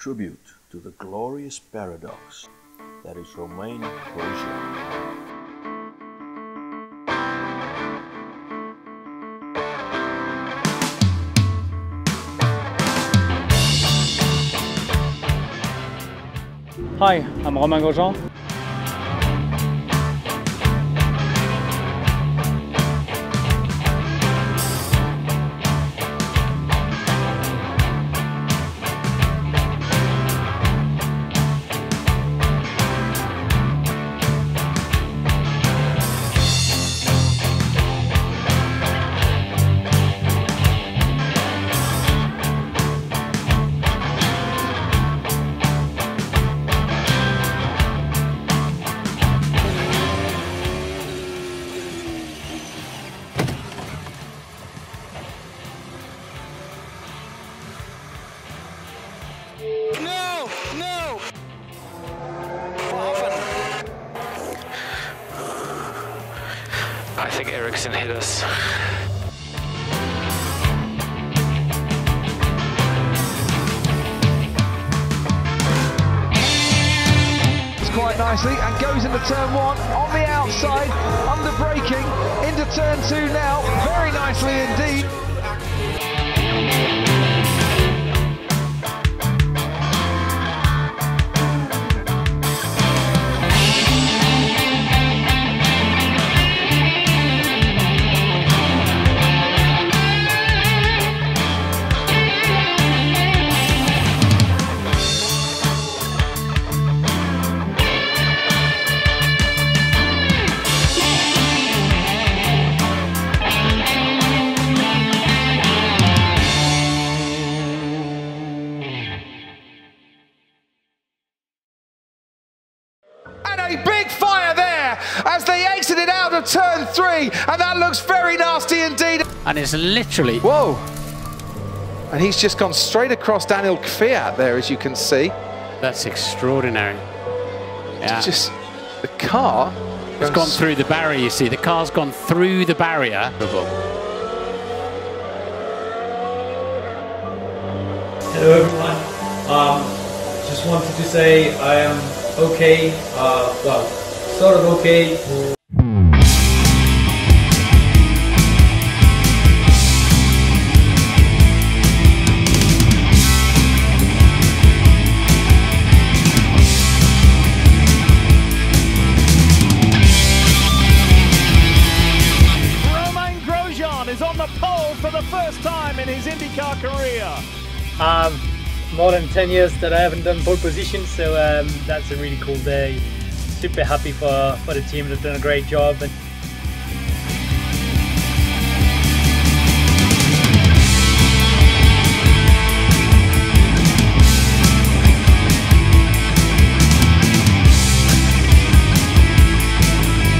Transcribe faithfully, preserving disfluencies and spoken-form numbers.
tribute to the glorious paradox that is Romain Grosjean. Hi, I'm Romain Grosjean. I think Ericsson hit us. It's quite nicely and goes into turn one on the outside, under braking, into turn two now, very nicely indeed. A big fire there as they exited out of turn three, and that looks very nasty indeed. And it's literally... Whoa! And he's just gone straight across Daniel Kvyat there, as you can see. That's extraordinary. Yeah. It's just... the car... It's gone through the barrier, you see. The car's gone through the barrier. Hello everyone. Um, just wanted to say I am... okay, uh, well, sort of okay. Romain Grosjean is on the pole for the first time in his IndyCar career. Um, More than ten years that I haven't done pole position, so um, that's a really cool day. Super happy for, for the team. They've done a great job. And